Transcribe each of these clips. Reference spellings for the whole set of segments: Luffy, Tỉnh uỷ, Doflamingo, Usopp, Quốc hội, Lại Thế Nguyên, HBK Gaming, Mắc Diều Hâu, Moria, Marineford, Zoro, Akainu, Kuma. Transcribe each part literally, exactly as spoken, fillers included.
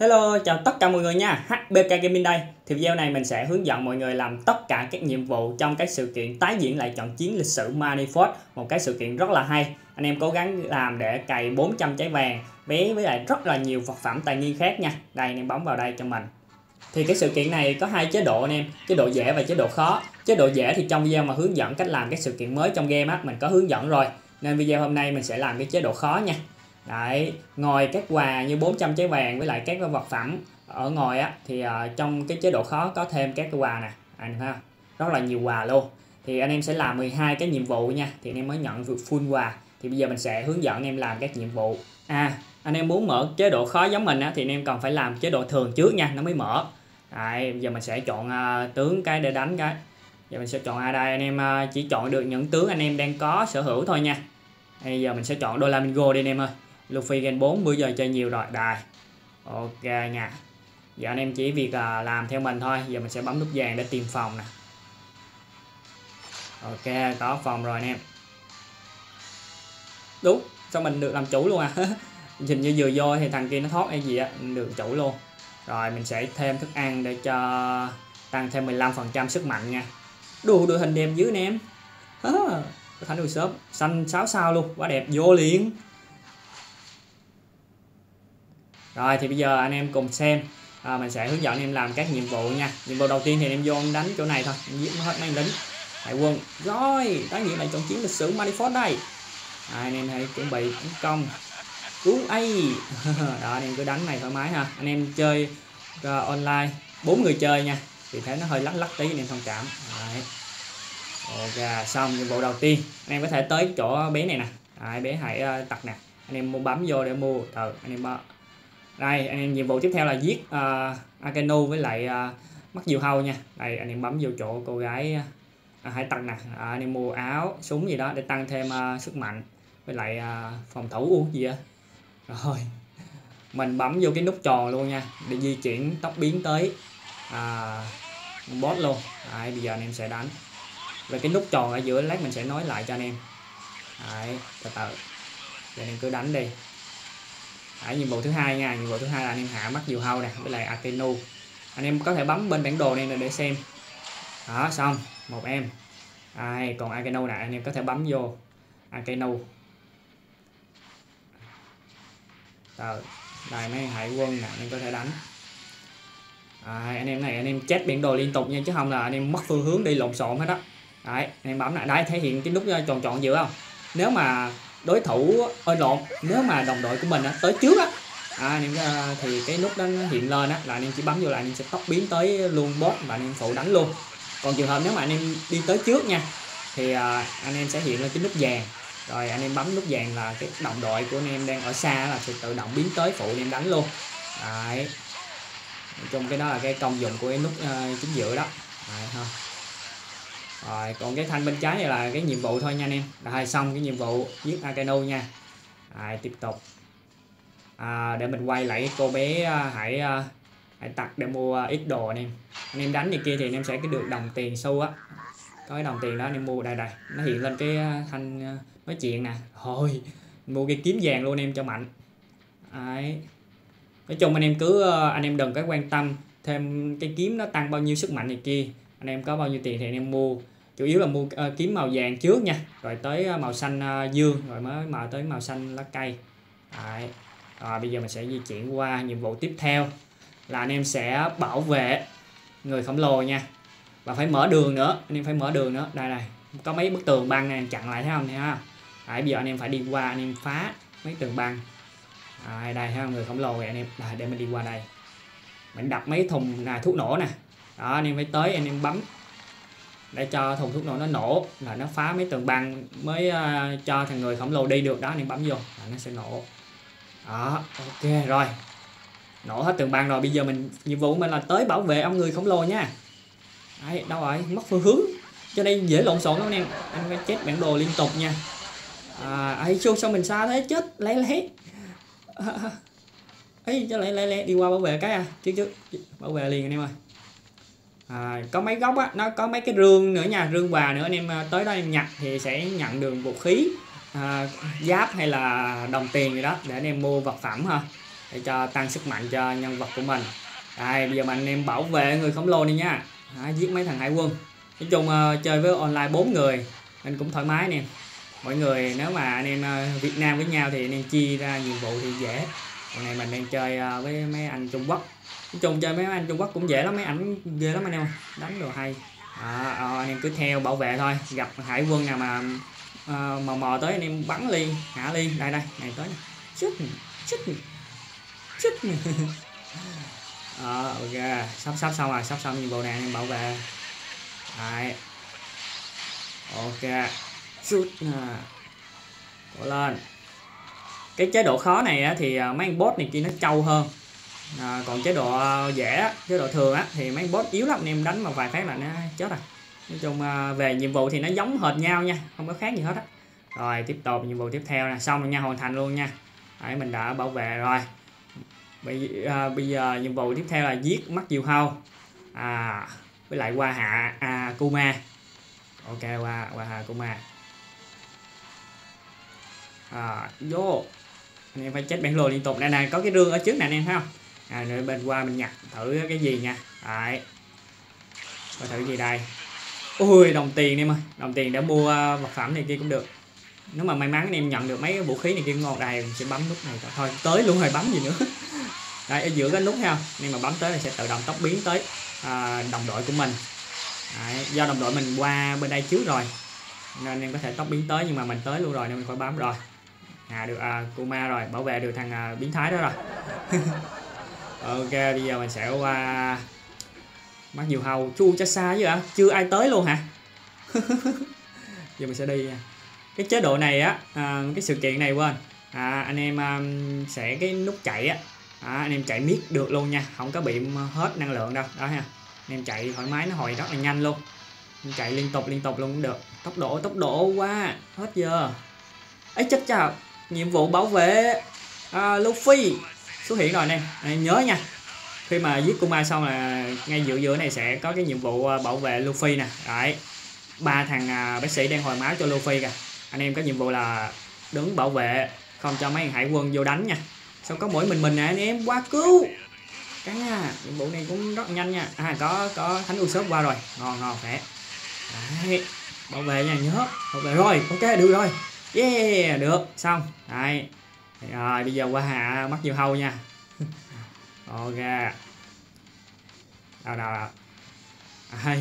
Hello, chào tất cả mọi người nha, hát bê ca Gaming đây. Thì video này mình sẽ hướng dẫn mọi người làm tất cả các nhiệm vụ trong cái sự kiện tái diễn lại trận chiến lịch sử Marineford. Một cái sự kiện rất là hay. Anh em cố gắng làm để cày bốn trăm trái vàng, vé với lại rất là nhiều vật phẩm tài nguyên khác nha. Đây, anh em bấm vào đây cho mình. Thì cái sự kiện này có hai chế độ anh em, chế độ dễ và chế độ khó. Chế độ dễ thì trong video mà hướng dẫn cách làm các sự kiện mới trong game á, mình có hướng dẫn rồi. Nên video hôm nay mình sẽ làm cái chế độ khó nha. Đấy, ngồi các quà như bốn trăm trái vàng với lại các vật phẩm ở ngồi á, thì uh, trong cái chế độ khó có thêm các cái quà nè, anh thấy không? Rất là nhiều quà luôn. Thì anh em sẽ làm mười hai cái nhiệm vụ nha, thì anh em mới nhận được full quà. Thì bây giờ mình sẽ hướng dẫn anh em làm các nhiệm vụ. À, anh em muốn mở chế độ khó giống mình á, thì anh em cần phải làm chế độ thường trước nha, nó mới mở. Đấy, bây giờ mình sẽ chọn uh, tướng cái để đánh cái. Giờ mình sẽ chọn ai đây, anh em uh, chỉ chọn được những tướng anh em đang có sở hữu thôi nha. Bây giờ mình sẽ chọn Doflamingo đi anh em ơi. Luffy game bốn bữa giờ chơi nhiều rồi. Đài. Ok nha. Giờ anh em chỉ việc làm theo mình thôi. Giờ mình sẽ bấm nút vàng để tìm phòng nè. Ok, có phòng rồi anh em. Đúng, sao mình được làm chủ luôn à. Nhìn như vừa vô thì thằng kia nó thoát hay gì á, được chủ luôn. Rồi mình sẽ thêm thức ăn để cho tăng thêm mười lăm phần trăm sức mạnh nha. Đủ đội hình đẹp dữ anh em. À, thánh Usopp xanh sáu sao luôn, quá đẹp, vô liền. Rồi thì bây giờ anh em cùng xem, à, mình sẽ hướng dẫn anh em làm các nhiệm vụ nha. Nhiệm vụ đầu tiên thì anh em vô anh đánh chỗ này thôi, anh giết hết mấy lính hải quân. Rồi, tái diễn lại trận chiến lịch sử Marineford đây. À, anh em hãy chuẩn bị tấn công. Cứu ai. Đó, anh em cứ đánh này thoải mái ha. Anh em chơi uh, online bốn người chơi nha. Vì thế nó hơi lắc lắc tí anh em thông cảm. Đấy. Ok, xong nhiệm vụ đầu tiên. Anh em có thể tới chỗ bé này nè. Đấy, bé hãy uh, tặc nè. Anh em mua bấm vô để mua. Ờ, anh em uh, đây, anh em nhiệm vụ tiếp theo là giết uh, Akainu với lại uh, Mắc Diều Hâu nha. Đây, anh em bấm vô chỗ cô gái uh, à, hãy tặng nè. À, anh em mua áo, súng gì đó để tăng thêm uh, sức mạnh với lại uh, phòng thủ uống gì á. Rồi, mình bấm vô cái nút tròn luôn nha để di chuyển tốc biến tới uh, boss luôn. Đấy, bây giờ anh em sẽ đánh. Về cái nút tròn ở giữa lát mình sẽ nói lại cho anh em. Đấy, từ từ. Giờ anh em cứ đánh đi. Đấy, nhiệm vụ thứ hai nha, nhiệm vụ thứ hai là anh em hạ Mắc Diều Hâu nè với lại Akainu. Anh em có thể bấm bên bản đồ này để xem. Đó, xong, một em. Ai, còn Akainu nè, anh em có thể bấm vô Akainu. Rồi, đây mấy hải quân nè, anh em có thể đánh. Đấy, anh em này anh em check bản đồ liên tục nha, chứ không là anh em mất phương hướng đi lộn xộn hết đó. Đấy, anh em bấm lại, đấy thể hiện cái nút tròn tròn giữa không? Nếu mà đối thủ ơi lộn, nếu mà đồng đội của mình á, tới trước á, à, anh em thì cái nút đó nó hiện lên á, là anh em chỉ bấm vô là anh em sẽ tốc biến tới luôn boss và anh em phụ đánh luôn. Còn trường hợp nếu mà anh em đi tới trước nha, thì à, anh em sẽ hiện lên cái nút vàng, rồi anh em bấm nút vàng là cái đồng đội của anh em đang ở xa là sẽ tự động biến tới phụ anh em đánh luôn. Đấy, nói chung cái đó là cái công dụng của cái nút uh, chính giữa đó. Đấy, ha. Rồi, còn cái thanh bên trái này là cái nhiệm vụ thôi nha anh em. Rồi, xong cái nhiệm vụ giết Akainu nha. Rồi, tiếp tục. À, để mình quay lại cô bé hãy hãy tặc để mua ít đồ anh em. Anh em đánh này kia thì anh em sẽ cái được đồng tiền xu á. Có cái đồng tiền đó anh em mua đây đây. Nó hiện lên cái thanh nói chuyện nè. Thôi, mua cái kiếm vàng luôn anh em cho mạnh. Đấy. Nói chung anh em cứ anh em đừng có quan tâm thêm cái kiếm nó tăng bao nhiêu sức mạnh này kia. Anh em có bao nhiêu tiền thì anh em mua. Chủ yếu là mua uh, kiếm màu vàng trước nha. Rồi tới màu xanh uh, dương. Rồi mới mở tới màu xanh lá cây. Đấy. Rồi bây giờ mình sẽ di chuyển qua nhiệm vụ tiếp theo. Là anh em sẽ bảo vệ người khổng lồ nha. Và phải mở đường nữa. Anh em phải mở đường nữa. Đây này. Có mấy bức tường băng này chặn lại thấy không? Thấy không? Đấy, bây giờ anh em phải đi qua. Anh em phá mấy tường băng. Đấy, đây thấy không? Người khổng lồ kìa anh em. Đấy, để mình đi qua đây. Mình đập mấy thùng này, thuốc nổ nè. Đó, anh em phải tới anh em bấm để cho thùng thuốc nổ nó nổ là nó phá mấy tường băng mới uh, cho thằng người khổng lồ đi được. Đó, anh em bấm vô là nó sẽ nổ. Đó, ok rồi, nổ hết tường băng rồi. Bây giờ mình nhiệm vụ của mình là tới bảo vệ ông người khổng lồ nha. Đấy, đâu rồi, mất phương hướng cho nên dễ lộn xộn lắm anh em. Anh phải chết bản đồ liên tục nha. À, ấy sao, sao mình xa thế, chết lấy lấy ấy cho lấy lấy đi qua bảo vệ cái à, chứ chứ bảo vệ liền anh em ơi. À, có mấy góc á, nó có mấy cái rương nữa nha, rương quà nữa. Anh em tới đó em nhặt thì sẽ nhận được vũ khí, à, giáp hay là đồng tiền gì đó để anh em mua vật phẩm ha. để cho tăng sức mạnh cho nhân vật của mình. Đây, bây giờ mà anh em bảo vệ người khổng lồ đi nha. Đó, giết mấy thằng hải quân. Nói chung uh, chơi với online bốn người anh cũng thoải mái nè. Mọi người nếu mà anh em uh, Việt Nam với nhau thì anh em chia ra nhiệm vụ thì dễ. Còn này mình đang chơi uh, với mấy anh Trung Quốc. Nói chung chơi mấy anh Trung Quốc cũng dễ lắm, mấy ảnh ghê lắm anh em. Đánh đồ hay. À, à, anh em cứ theo bảo vệ thôi, gặp hải quân nào mà à, mò mò tới anh em bắn liền, hạ liền. Đây đây, này tới nè. Chết nè, chết nè, chết nè. À, ok, sắp sắp xong rồi, sắp xong nhiệm vụ này anh em bảo vệ. Đấy. Ok. Chút nè. Cố lên. Cái chế độ khó này á, thì mấy anh boss này kia nó trâu hơn. À, còn chế độ dễ, chế độ thường á thì mấy boss yếu lắm, anh em đánh mà vài phát là nó chết rồi. Nói chung về nhiệm vụ thì nó giống hệt nhau nha, không có khác gì hết á. Rồi tiếp tục nhiệm vụ tiếp theo nè, xong rồi nha, hoàn thành luôn nha. Đấy, mình đã bảo vệ rồi. Bây, à, bây giờ nhiệm vụ tiếp theo là giết Mắc Diều Hâu, à, với lại qua hạ à, Kuma. Ok, qua qua hạ Kuma. À, vô. Anh em phải chết bản lùi liên tục. Đây này, có cái rương ở trước nè anh em thấy không? À, rồi bên qua mình nhặt thử cái gì nha. Đấy. Coi thử gì đây. Ui, đồng tiền em ơi. Đồng tiền đã mua vật phẩm này kia cũng được. Nếu mà may mắn anh em nhận được mấy cái vũ khí này kia ngon. Đây, mình sẽ bấm nút này. Thôi, tới luôn rồi bấm gì nữa. Đây, ở giữa cái nút theo. Nhưng mà bấm tới là sẽ tự động tốc biến tới à, đồng đội của mình. Đấy, do đồng đội mình qua bên đây trước rồi nên em có thể tốc biến tới, nhưng mà mình tới luôn rồi nên mình phải bấm rồi. À, được à, Kuma rồi, bảo vệ được thằng à, biến thái đó rồi. Ok, bây giờ mình sẽ qua Mắc Diều Hâu. Chu cho xa chứ hả? Chưa ai tới luôn hả? Giờ mình sẽ đi nha. Cái chế độ này á, à, cái sự kiện này quên. À, anh em à, sẽ cái nút chạy á, à, anh em chạy miết được luôn nha, không có bị hết năng lượng đâu. Đó ha. Anh em chạy thoải mái, nó hồi rất là nhanh luôn. Anh chạy liên tục liên tục luôn cũng được. Tốc độ tốc độ quá, hết giờ. Ấy chết chào. Nhiệm vụ bảo vệ à, Luffy xuất hiện rồi nè. À, nhớ nha, khi mà giết Kuma xong là ngay giữa giữa này sẽ có cái nhiệm vụ bảo vệ Luffy nè. Đấy, ba thằng à, bác sĩ đang hồi máu cho Luffy kìa. Anh em có nhiệm vụ là đứng bảo vệ, không cho mấy hải quân vô đánh nha. Xong có mỗi mình mình nè anh em qua cứu cái nha. Nhiệm vụ này cũng rất nhanh nha. À, có có Thánh Usopp qua rồi, ngon ngon khỏe. Đấy, bảo vệ nha, nhớ bảo vệ rồi. Ok, được rồi. Yeah, được, xong. Đấy. Rồi, bây giờ qua hạ Mắc Diều Hâu nha. Ok. Đâu, đâu, đâu. Đấy.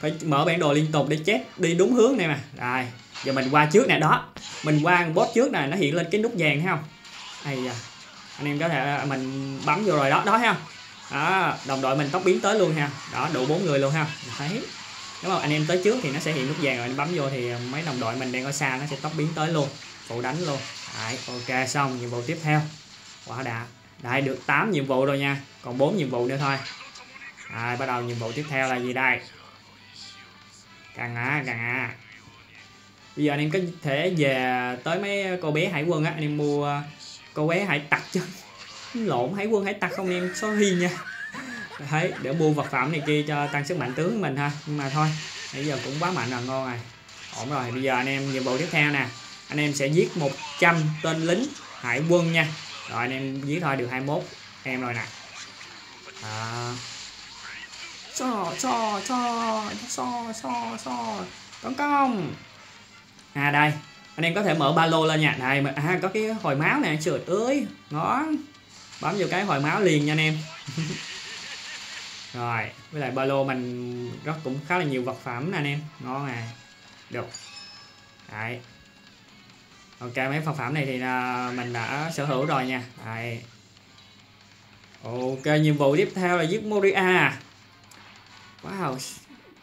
Phải mở bản đồ liên tục để chết đi đúng hướng này mà. Rồi, giờ mình qua trước nè, đó. Mình qua boss trước nè, nó hiện lên cái nút vàng thấy không? Ây da. Anh em có thể, mình bấm vô rồi đó, đó thấy không? Đó, đồng đội mình tốc biến tới luôn ha. Đó, đủ bốn người luôn ha. Đấy. Nếu mà anh em tới trước thì nó sẽ hiện nút vàng, rồi anh bấm vô thì mấy đồng đội mình đang ở xa nó sẽ tốc biến tới luôn, phụ đánh luôn. Đấy, ok, xong nhiệm vụ tiếp theo. Quá đã. Đây, được tám nhiệm vụ rồi nha, còn bốn nhiệm vụ nữa thôi. Rồi, bắt đầu nhiệm vụ tiếp theo là gì đây? Càng á, càng á. Bây giờ anh em có thể về tới mấy cô bé hải quân á, anh em mua cô bé hải tặc chứ. Lộn, hải quân hải tặc không em, sorry nha. Đấy, để mua vật phẩm này kia cho tăng sức mạnh tướng mình ha. Nhưng mà thôi, bây giờ cũng quá mạnh rồi, ngon rồi, ổn rồi. Bây giờ anh em nhiệm vụ tiếp theo nè, anh em sẽ giết một trăm tên lính hải quân nha. Rồi anh em giết thôi, được hai mươi mốt em rồi nè. À, so so so so so so tấn công. À đây, anh em có thể mở ba lô lên nha. Đây, à, có cái hồi máu nè, trời ơi, ngon. Bấm vô cái hồi máu liền nha anh em. Rồi, với lại ba lô mình rất cũng khá là nhiều vật phẩm nè anh em, ngon à, được. Đấy, ok, mấy vật phẩm này thì mình đã sở hữu rồi nha. Đấy. Ok, nhiệm vụ tiếp theo là giết Moria. Wow,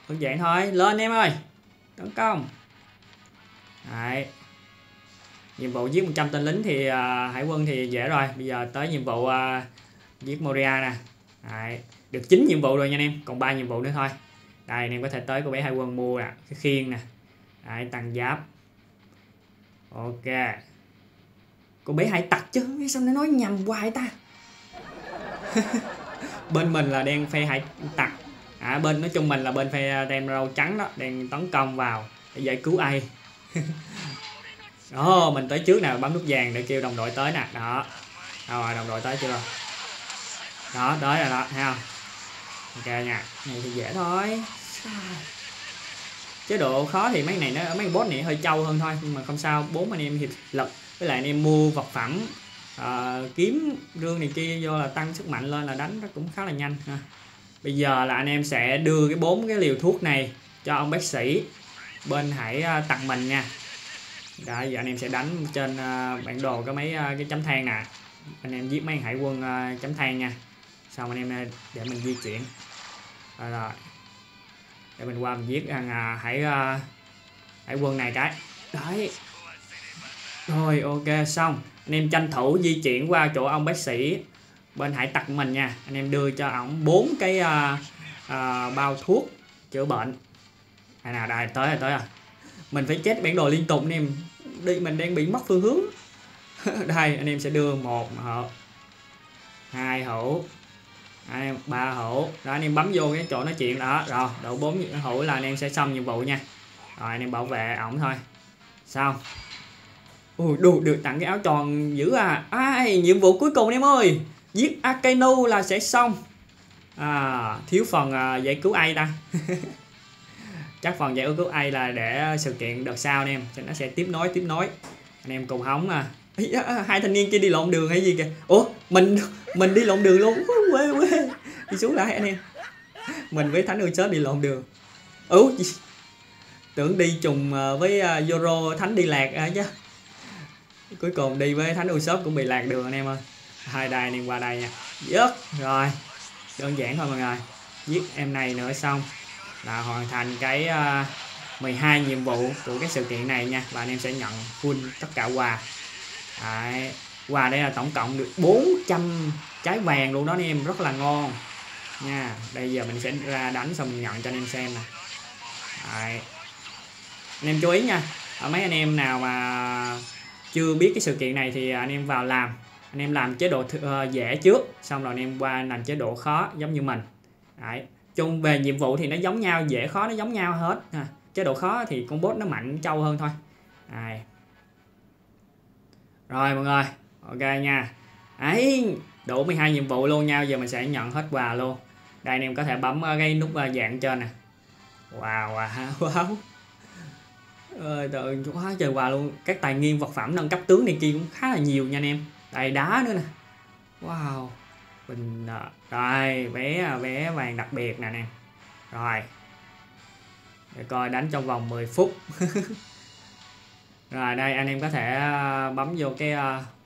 đơn giản thôi, lên em ơi, tấn công. Đấy, nhiệm vụ giết một trăm tên lính thì uh, hải quân thì dễ rồi. Bây giờ tới nhiệm vụ uh, giết Moria nè. Đấy, được chín nhiệm vụ rồi nha anh em, còn ba nhiệm vụ nữa thôi. Đây, anh em có thể tới cô bé hải quân mua nè, cái khiên nè. Đấy, tăng giáp. Ok. Cô bé hải tặc chứ, sao nó nói nhầm hoài ta. Bên mình là đen phe hải tặc. À, bên nói chung mình là bên phe tem râu trắng đó, đang tấn công vào để giải cứu ai. Đó, mình tới trước nè, bấm nút vàng để kêu đồng đội tới nè, đó. Rồi đồng đội tới chưa? Đó, tới rồi đó, thấy không? Ok nha, này thì dễ thôi. Chế độ khó thì mấy này nó mấy boss này hơi trâu hơn thôi, nhưng mà không sao, bốn anh em hiệp lực với lại anh em mua vật phẩm uh, kiếm rương này kia vô là tăng sức mạnh lên là đánh nó cũng khá là nhanh ha. Bây giờ là anh em sẽ đưa cái bốn cái liều thuốc này cho ông bác sĩ bên hãy tặng mình nha. Đó, giờ anh em sẽ đánh trên uh, bản đồ có mấy uh, cái chấm than nè, anh em giết mấy hải quân uh, chấm than nha, xong anh em để mình di chuyển rồi, rồi. Để mình qua mình giết thằng uh, hải uh, hải quân này cái đấy rồi. Ok xong, anh em tranh thủ di chuyển qua chỗ ông bác sĩ bên hải tặc mình nha, anh em đưa cho ổng bốn cái uh, uh, bao thuốc chữa bệnh. Đây nào, đây tới rồi, tới rồi. Mình phải chết bản đồ liên tục anh em đi, mình đang bị mất phương hướng. Đây anh em sẽ đưa một hộp, hai hũ, hai, ba hũ. Đó anh em bấm vô cái chỗ nói chuyện đó, rồi độ bốn hũ là anh em sẽ xong nhiệm vụ nha. Rồi anh em bảo vệ ổng thôi. Xong. Ui đủ, được tặng cái áo tròn dữ à. Ai nhiệm vụ cuối cùng em ơi, giết Akainu là sẽ xong. À, thiếu phần à, giải cứu ai ta. Chắc phần giải cứu ai là để sự kiện đợt sau anh em, cho nó sẽ tiếp nối tiếp nối anh em cùng hóng à. Ý, hai thanh niên kia đi lộn đường hay gì kìa. Ủa mình mình đi lộn đường luôn, quê quê đi xuống lại anh em, mình với Thánh Usopp đi lộn đường. Ừ tưởng đi trùng với Zoro Thánh đi lạc à, chứ cuối cùng đi với Thánh Usopp cũng bị lạc đường anh em ơi. Hai đài anh em qua đây nha. Dứt rồi, đơn giản thôi mọi người, giết em này nữa xong là hoàn thành cái uh, mười hai nhiệm vụ của cái sự kiện này nha, và anh em sẽ nhận full tất cả quà. Đấy, quà đây là tổng cộng được bốn trăm trái vàng luôn đó anh em, rất là ngon nha. Bây giờ mình sẽ ra đánh xong mình nhận cho anh em xem nè. Đấy, anh em chú ý nha, ở mấy anh em nào mà chưa biết cái sự kiện này thì anh em vào làm, anh em làm chế độ uh, dễ trước, xong rồi anh em qua làm chế độ khó giống như mình. Đấy, chung về nhiệm vụ thì nó giống nhau, dễ khó nó giống nhau hết ha. Chế độ khó thì con boss nó mạnh trâu hơn thôi. Đấy. Rồi mọi người, ok nha. Đấy, đủ mười hai nhiệm vụ luôn nha. Giờ mình sẽ nhận hết quà luôn. Đây anh em có thể bấm cái nút dạng trên nè. Wow, wow, wow. Ơi trời, quá trời quà luôn. Các tài nguyên vật phẩm nâng cấp tướng này kia cũng khá là nhiều nha anh em. Đây đá nữa nè. Wow. Bình rồi, vé vé vàng đặc biệt nè nè. Rồi. Để coi đánh trong vòng mười phút. Rồi đây anh em có thể bấm vô cái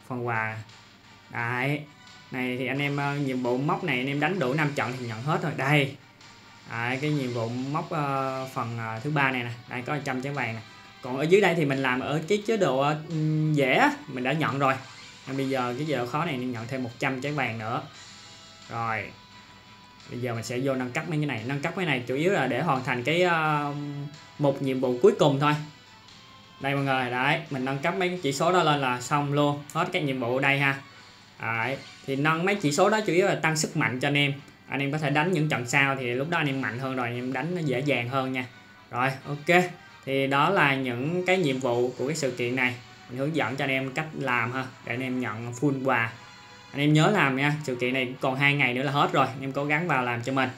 phần quà. Đấy. Này thì anh em nhiệm vụ móc này anh em đánh đủ năm trận thì nhận hết rồi. Đây. Đấy, cái nhiệm vụ móc phần thứ ba này nè, đây có một trăm trái vàng nè. Còn ở dưới đây thì mình làm ở cái chế độ dễ mình đã nhận rồi. Bây giờ cái giờ khó này nên nhận thêm một trăm trái vàng nữa. Rồi bây giờ mình sẽ vô nâng cấp mấy cái này. Nâng cấp cái này chủ yếu là để hoàn thành cái uh, một nhiệm vụ cuối cùng thôi. Đây mọi người, đấy mình nâng cấp mấy cái chỉ số đó lên là xong luôn hết các nhiệm vụ ở đây ha. Đấy, thì nâng mấy chỉ số đó chủ yếu là tăng sức mạnh cho anh em, anh em có thể đánh những trận sau thì lúc đó anh em mạnh hơn rồi, anh em đánh nó dễ dàng hơn nha. Rồi ok, thì đó là những cái nhiệm vụ của cái sự kiện này, mình hướng dẫn cho anh em cách làm ha, để anh em nhận full quà. Anh em nhớ làm nha, sự kiện này còn hai ngày nữa là hết rồi, anh em cố gắng vào làm cho mình.